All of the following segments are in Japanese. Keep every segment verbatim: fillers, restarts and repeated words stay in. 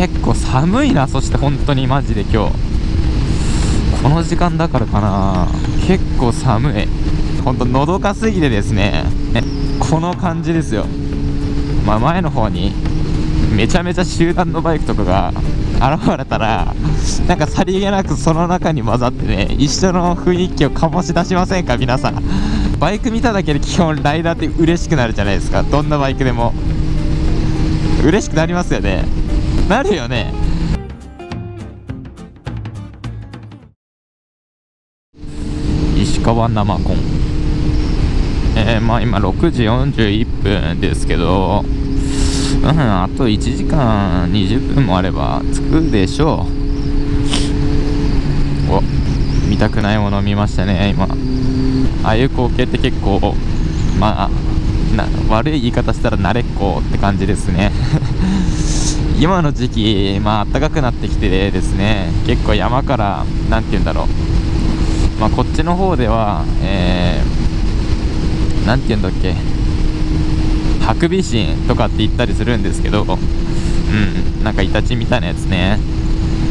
結構寒いな。そして本当にマジで今日この時間だからかな、結構寒い。ほんとのどかすぎてですね、この感じですよ。まあ、前の方にめちゃめちゃ集団のバイクとかが現れたら、なんかさりげなくその中に混ざってね、一緒の雰囲気を醸し出しませんか皆さん。バイク見ただけで基本ライダーって嬉しくなるじゃないですか。どんなバイクでも嬉しくなりますよね。なるよね。石川生コン、えー、まあ今ろくじよんじゅういっぷんですけど、うん、あといちじかんにじゅっぷんもあれば着くでしょう。お、見たくないもの見ましたね今。ああいう光景って結構、まあな悪い言い方したら慣れっこって感じですね。今の時期、まあ暖かくなってきてですね、結構山からなんて言うんだろう、まあ、こっちの方では、えー、なんて言うんだっけ、ハクビシンとかって言ったりするんですけど、うん、なんかイタチみたいなやつね、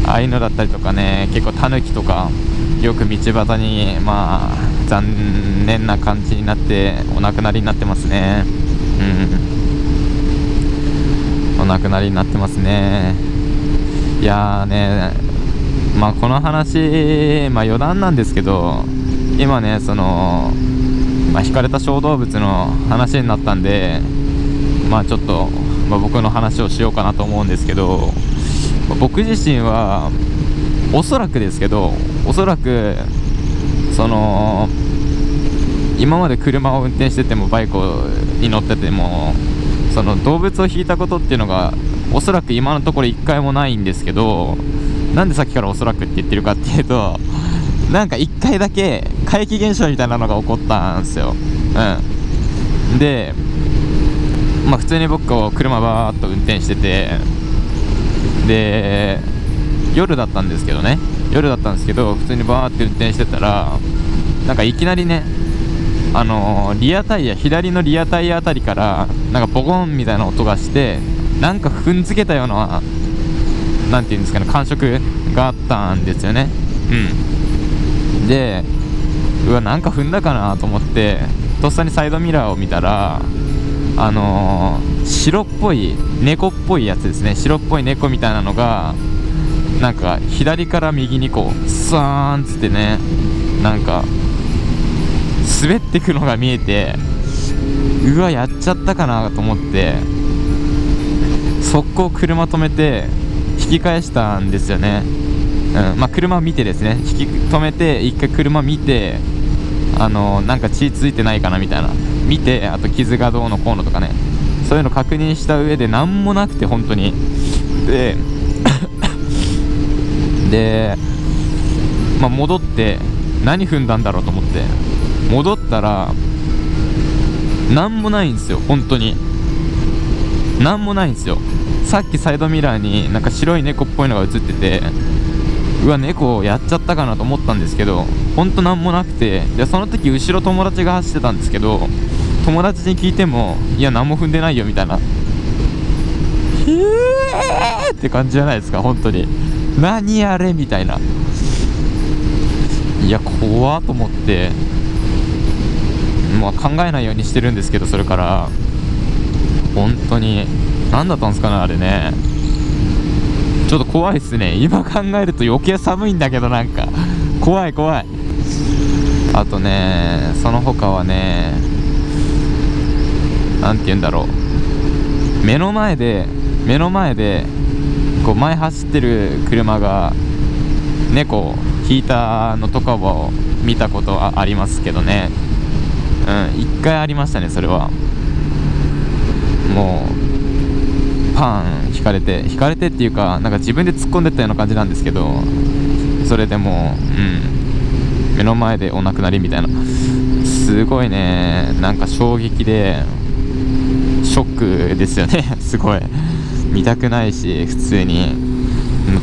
ああいうのだったりとかね、結構タヌキとかよく道端に、まあ残念な感じになってお亡くなりになってますね。うん、お亡くなりになってますね。いやーね、まあこの話、まあ余談なんですけど、今ねその、まあ、惹かれた小動物の話になったんで、まあちょっと、まあ、僕の話をしようかなと思うんですけど、僕自身はおそらくですけど、おそらくその今まで車を運転しててもバイクに乗ってても、その動物を引いたことっていうのがおそらく今のところいっかいもないんですけど、なんでさっきからおそらくって言ってるかっていうと、なんかいっかいだけ怪奇現象みたいなのが起こったんですよ。うん、でまあ普通に僕を車バーっと運転してて、で夜だったんですけどね、夜だったんですけど普通にバーって運転してたら、なんかいきなりね、あのー、リアタイヤ、左のリアタイヤあたりからなんかボコンみたいな音がして、なんか踏んづけたような、なんていうんですかね、感触があったんですよね。うん、でうわ、なんか踏んだかなと思ってとっさにサイドミラーを見たら、あのー、白っぽい猫っぽいやつですね、白っぽい猫みたいなのがなんか左から右にこうサーンつってね、なんか滑ってくのが見えて、うわやっちゃったかなと思って速攻車止めて引き返したんですよね。うん、まあ、車を見てですね、引き止めて一回車見て、あのー、なんか血ついてないかなみたいな見て、あと傷がどうのこうのとかね、そういうの確認した上で何もなくて本当にでで、まあ、戻って何踏んだんだろうと思って戻ったら何もないんですよ。本当に何もないんですよ。さっきサイドミラーになんか白い猫っぽいのが映ってて、うわ猫やっちゃったかなと思ったんですけど、本当何もなくて、でその時後ろ友達が走ってたんですけど、友達に聞いてもいや何も踏んでないよみたいな、へえーって感じじゃないですか。本当に何あれみたいな、いや怖と思って、まあ考えないようにしてるんですけど、それから本当に何だったんですかねあれね。ちょっと怖いっすね今考えると、余計寒いんだけど、なんか怖い怖い。あとね、その他はね、なんて言うんだろう、目の前で目の前でこう前走ってる車が猫を引いたのとかを見たことはありますけどね。うん、一回ありましたねそれは。もうパン引かれて引かれてっていうか、なんか自分で突っ込んでったような感じなんですけど、それでもう、うん、目の前でお亡くなりみたいな、すごいね、なんか衝撃でショックですよねすごい見たくないし、普通に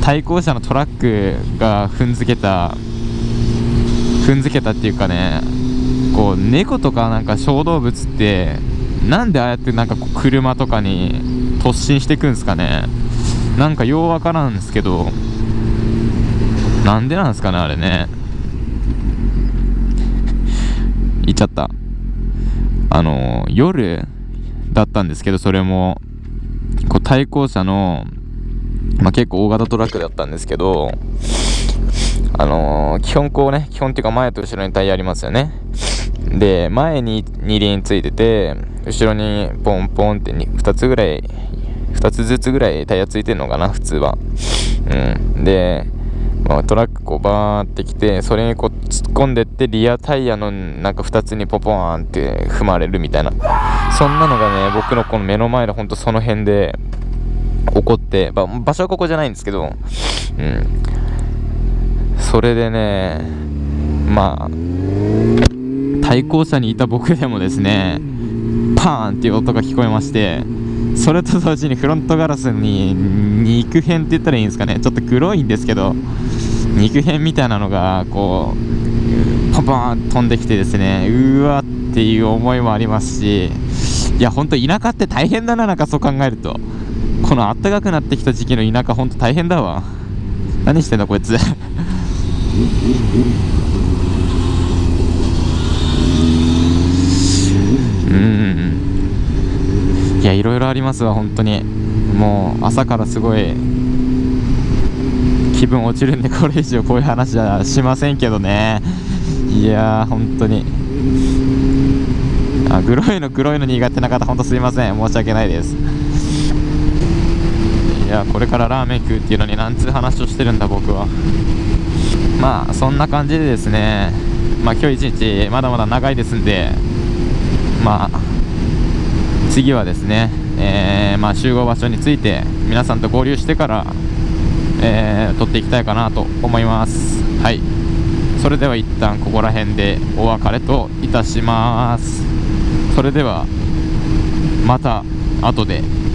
対向車のトラックが踏んづけた踏んづけたっていうかね、こう猫とかなんか小動物ってなんでああやってなんかこう車とかに突進していくんですかね。なんかようわからんですけど、なんでなんですかねあれね。言っちゃった。あの夜だったんですけど、それもこう対向車の、まあ、結構大型トラックだったんですけど、あのー、基本こうね、基本っていうか前と後ろにタイヤありますよね。で、前にに輪ついてて、後ろにポンポンってに、につぐらい、ふたつずつぐらいタイヤついてるのかな、普通は。うん。で、まあ、トラックこうバーってきて、それにこう突っ込んでって、リアタイヤのなんかふたつにポポーンって踏まれるみたいな。そんなのがね、僕のこの目の前のほんとその辺で起こって、まあ、場所はここじゃないんですけど、うん。それでね、まあ対向車にいた僕でもですね、パーンっていう音が聞こえまして、それと同時にフロントガラスに肉片って言ったらいいんですかね、ちょっと黒いんですけど、肉片みたいなのがこうパンパン飛んできてですね、うわっていう思いもありますし、いやほんと田舎って大変だな、なんかそう考えると、この暖かくなってきた時期の田舎ほんと大変だわ。何してんだこいつうん、いやいろいろありますわ本当に。もう朝からすごい気分落ちるんで、これ以上こういう話はしませんけどね。いやー本当に、あ、グロいの黒いの苦手な方本当すいません、申し訳ないです。いやこれからラーメン食うっていうのになんつう話をしてるんだ僕は。まあそんな感じでですね、まあ今日一日まだまだ長いですんで、まあ次はですね、えー、まあ集合場所について皆さんと合流してから、えー、撮っていきたいかなと思います。はい、それでは一旦ここら辺でお別れといたします。それではまた後で。